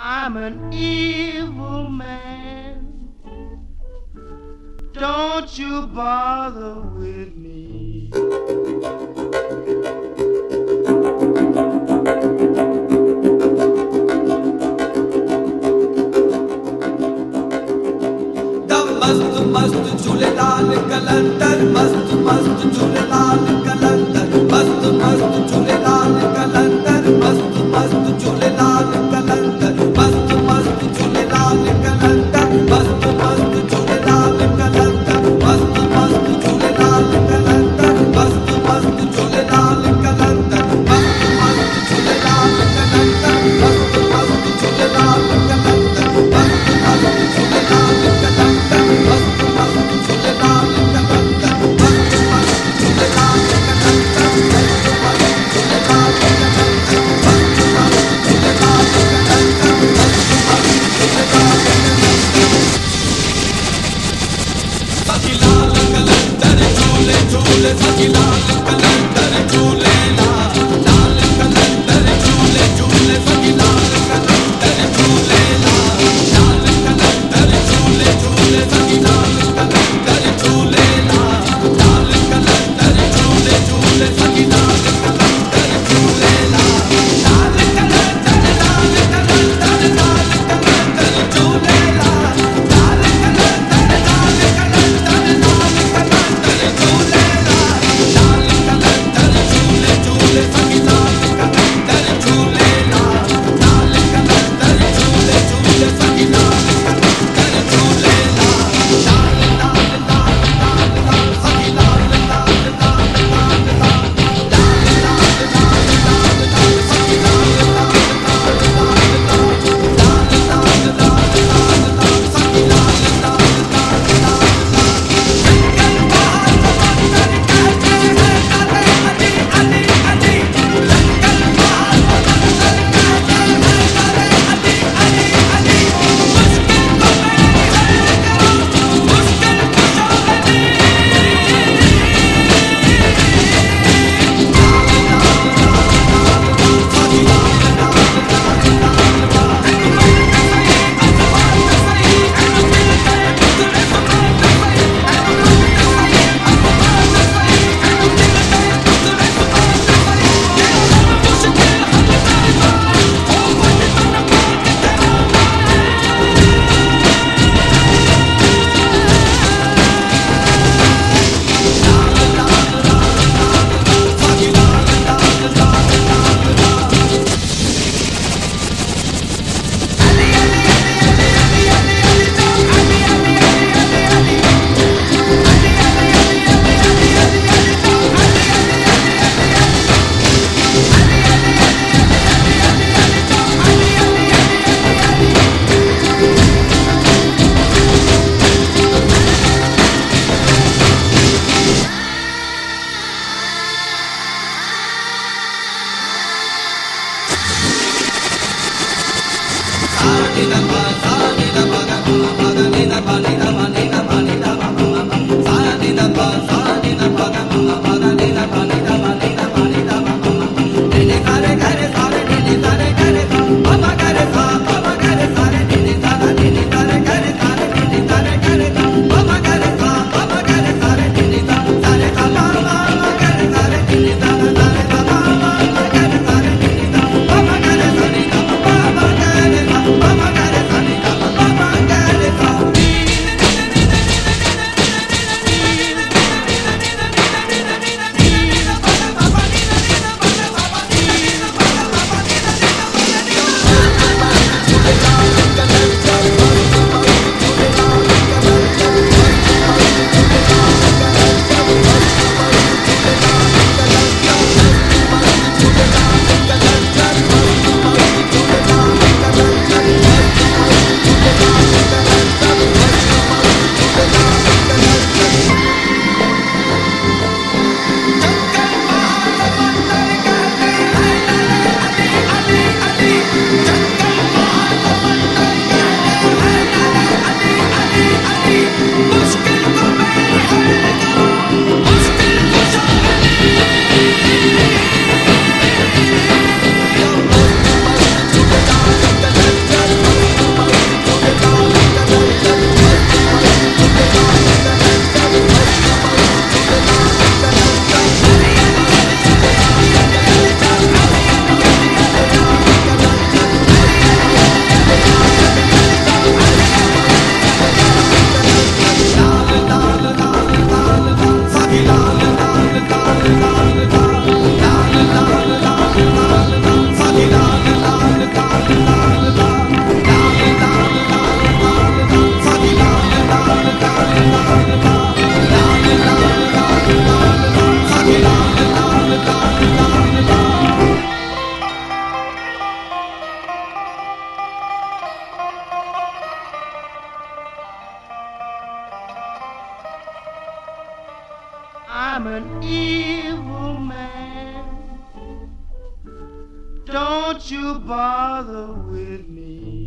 I'm an evil man. Don't you bother with me. Mast mast chule lal kalandar, mast mast chule lal kalandar, mast mast chule lal kalandar, mast mast chule lal kalandar, mast mast chule lal kalandar, mast mast chule lal kalandar, mast mast chule lal kalandar, mast mast chule lal kalandar, mast mast chule lal kalandar, mast mast chule lal kalandar, mast mast chule lal kalandar. Chule saki lal kalandar chule lal kalandar chule chule saki lal kalandar chule lal kalandar chule chule saki lal kalandar chule lal kalandar chule chule saki lal kalandar chule lal kalandar lal kalandar lal kalandar chule lal. Mama got it, honey, I'm an evil man. Don't you bother with me.